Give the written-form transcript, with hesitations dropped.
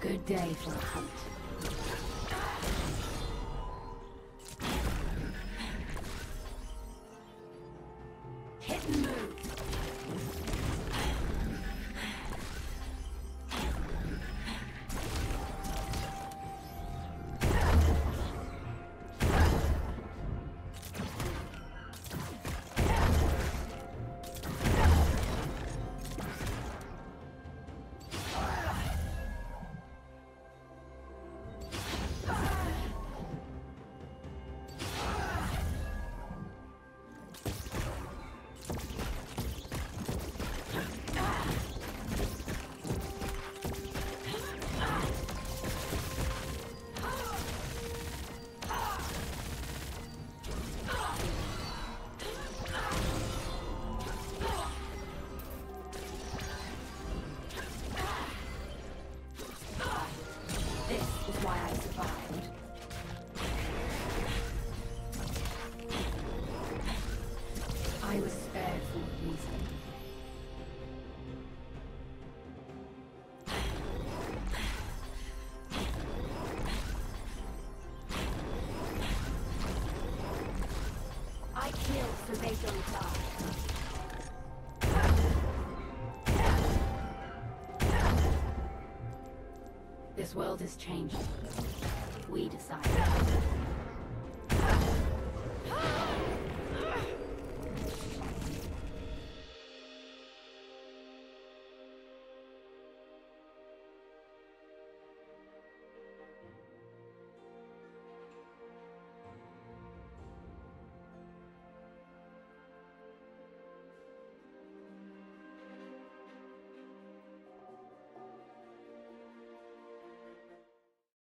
Good day for a hunt. This world has changed. We decide.